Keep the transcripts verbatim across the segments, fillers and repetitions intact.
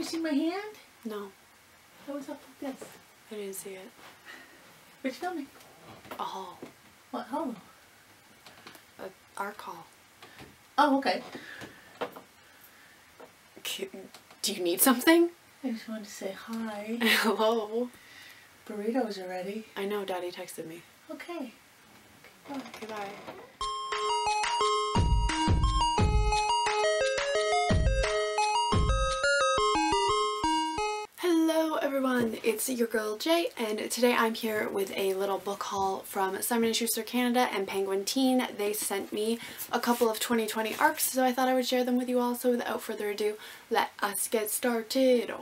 you see my hand? No. I was up like this. I didn't see it. We're filming. A hall. What hall? Uh, our call. Oh, okay. Do you need something? I just wanted to say hi. Hello. Burritos are ready. I know, Daddy texted me. Okay. Okay, bye. Okay, bye. Everyone, it's your girl Jay, and today I'm here with a little book haul from Simon and Schuster Canada and Penguin Teen. They sent me a couple of twenty twenty A R Cs, so I thought I would share them with you all. So without further ado, let us get started.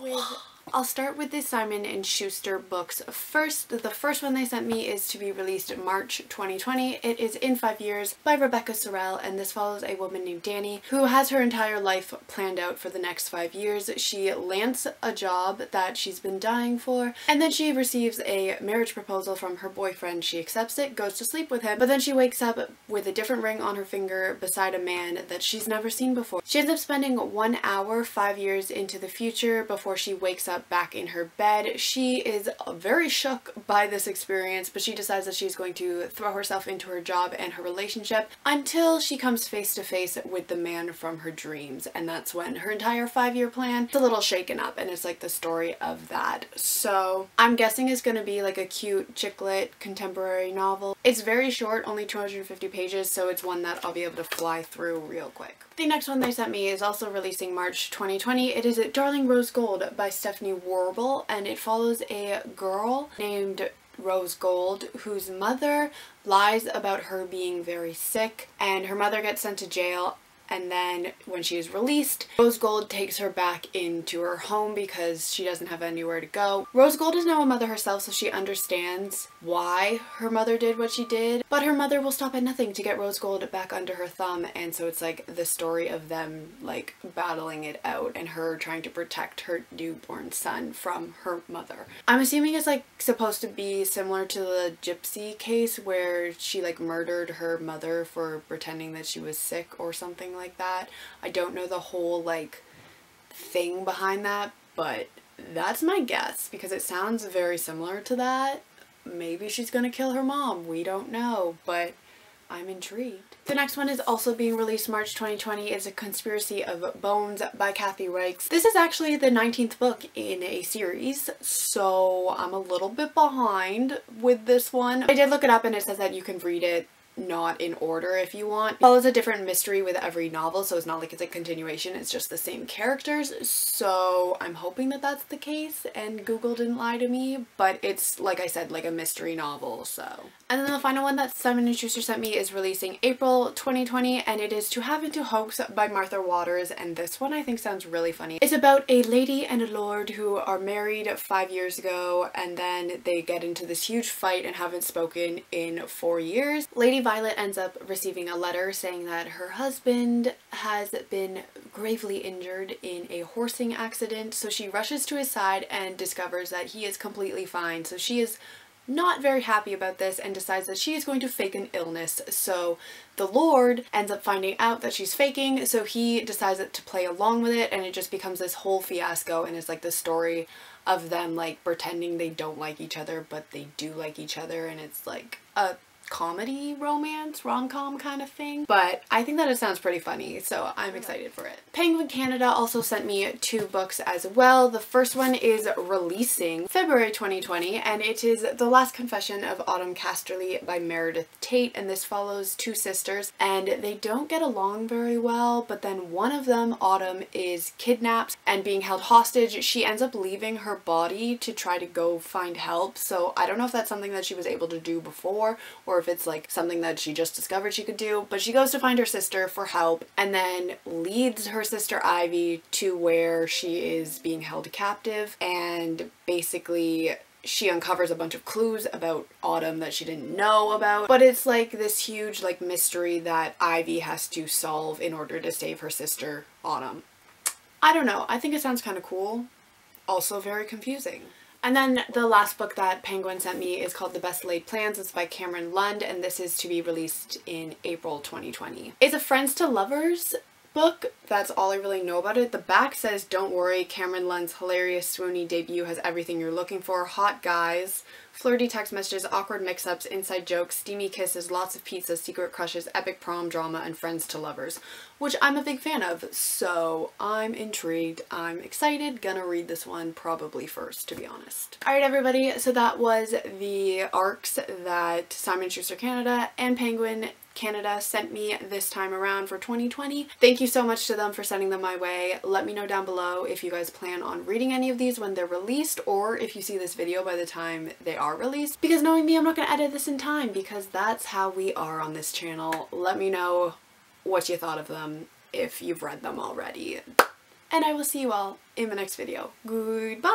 I'll start with the Simon and Schuster books first. The first one they sent me is to be released March twenty twenty. It is In Five Years by Rebecca Serle, and this follows a woman named Dani who has her entire life planned out for the next five years. She lands a job that she's been dying for, and then she receives a marriage proposal from her boyfriend. She accepts it, goes to sleep with him, but then she wakes up with a different ring on her finger beside a man that she's never seen before. She ends up spending one hour five years into the future before she wakes up back in her bed. She is very shook by this experience, but she decides that she's going to throw herself into her job and her relationship until she comes face to face with the man from her dreams, and that's when her entire five-year plan is a little shaken up, and it's like the story of that. So I'm guessing it's going to be like a cute chick lit contemporary novel. It's very short, only two hundred fifty pages, so it's one that I'll be able to fly through real quick. The next one they sent me is also releasing March twenty twenty. It is Darling Rose Gold by Stephanie Warble, and it follows a girl named Rose Gold whose mother lies about her being very sick, and her mother gets sent to jail. And then when she is released, Rose Gold takes her back into her home because she doesn't have anywhere to go. Rose Gold is now a mother herself, so she understands why her mother did what she did, but her mother will stop at nothing to get Rose Gold back under her thumb, and so it's like the story of them like battling it out and her trying to protect her newborn son from her mother. I'm assuming it's like supposed to be similar to the Gypsy case where she like murdered her mother for pretending that she was sick or something like that. I don't know the whole like thing behind that, but that's my guess because it sounds very similar to that. Maybe she's gonna kill her mom, we don't know, but I'm intrigued. The next one is also being released March twenty twenty. It's A Conspiracy of Bones by Kathy Reichs. This is actually the nineteenth book in a series, so I'm a little bit behind with this one. I did look it up and it says that you can read it not in order if you want. It follows a different mystery with every novel, so it's not like it's a continuation, it's just the same characters, so I'm hoping that that's the case and Google didn't lie to me, but it's, like I said, like a mystery novel, so. And then the final one that Simon and Schuster sent me is releasing April twenty twenty, and it is To Have and to Hoax by Martha Waters, and this one I think sounds really funny. It's about a lady and a lord who are married five years ago, and then they get into this huge fight and haven't spoken in four years. Lady Violet ends up receiving a letter saying that her husband has been gravely injured in a horsing accident, so she rushes to his side and discovers that he is completely fine. So she is not very happy about this and decides that she is going to fake an illness. So the Lord ends up finding out that she's faking, so he decides to play along with it, and it just becomes this whole fiasco, and it's like the story of them like pretending they don't like each other but they do like each other, and it's like a comedy, romance, rom-com kind of thing, but I think that it sounds pretty funny, so I'm excited for it. Penguin Canada also sent me two books as well. The first one is releasing February twenty twenty, and it is The Last Confession of Autumn Casterly by Meredith Tate, and this follows two sisters, and they don't get along very well, but then one of them, Autumn, is kidnapped and being held hostage. She ends up leaving her body to try to go find help, so I don't know if that's something that she was able to do before, or if it's like something that she just discovered she could do, but she goes to find her sister for help and then leads her sister Ivy to where she is being held captive, and basically she uncovers a bunch of clues about Autumn that she didn't know about, but it's like this huge like mystery that Ivy has to solve in order to save her sister Autumn. I don't know, I think it sounds kind of cool, also very confusing. And then the last book that Penguin sent me is called The Best Laid Plans. It's by Cameron Lund, and this is to be released in April twenty twenty. It's a friends to lovers book. That's all I really know about it. The back says, "Don't worry, Cameron Lund's hilarious swoony debut has everything you're looking for. Hot guys, flirty text messages, awkward mix-ups, inside jokes, steamy kisses, lots of pizza, secret crushes, epic prom drama, and friends to lovers," which I'm a big fan of, so I'm intrigued. I'm excited. Gonna read this one probably first, to be honest. Alright everybody, so that was the arcs that Simon and Schuster Canada and Penguin Canada sent me this time around for twenty twenty. Thank you so much to them for sending them my way. Let me know down below if you guys plan on reading any of these when they're released, or if you see this video by the time they are released, because knowing me, I'm not gonna edit this in time, because that's how we are on this channel. Let me know what you thought of them if you've read them already, and I will see you all in the next video. Goodbye!